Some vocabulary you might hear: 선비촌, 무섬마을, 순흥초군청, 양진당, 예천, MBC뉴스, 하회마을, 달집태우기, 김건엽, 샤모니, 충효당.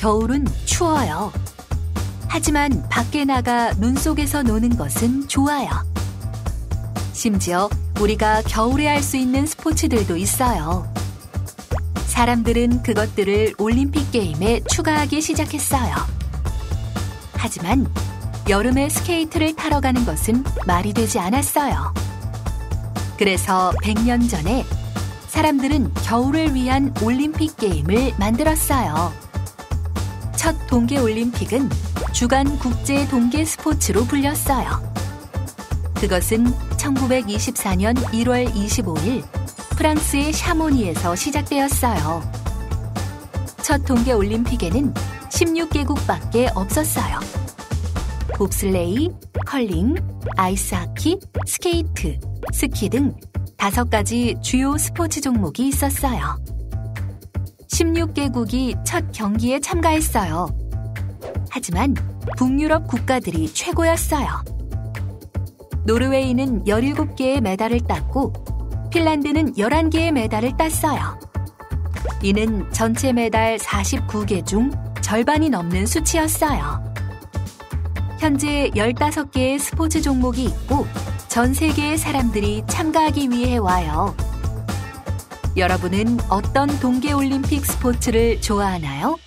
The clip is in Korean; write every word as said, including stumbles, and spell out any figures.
겨울은 추워요. 하지만 밖에 나가 눈 속에서 노는 것은 좋아요. 심지어 우리가 겨울에 할 수 있는 스포츠들도 있어요. 사람들은 그것들을 올림픽 게임에 추가하기 시작했어요. 하지만 여름에 스케이트를 타러 가는 것은 말이 되지 않았어요. 그래서 백 년 전에 사람들은 겨울을 위한 올림픽 게임을 만들었어요. 첫 동계올림픽은 주간 국제 동계 스포츠로 불렸어요. 그것은 천구백이십사년 일월 이십오일 프랑스의 샤모니에서 시작되었어요. 첫 동계올림픽에는 십육 개국밖에 없었어요. 봅슬레이, 컬링, 아이스하키, 스케이트, 스키 등 다섯 가지 주요 스포츠 종목이 있었어요. 십육 개국이 첫 경기에 참가했어요. 하지만 북유럽 국가들이 최고였어요. 노르웨이는 열일곱 개의 메달을 땄고 핀란드는 열한 개의 메달을 땄어요. 이는 전체 메달 사십구 개 중 절반이 넘는 수치였어요. 현재 열다섯 개의 스포츠 종목이 있고 전 세계의 사람들이 참가하기 위해 와요. 여러분은 어떤 동계올림픽 스포츠를 좋아하나요?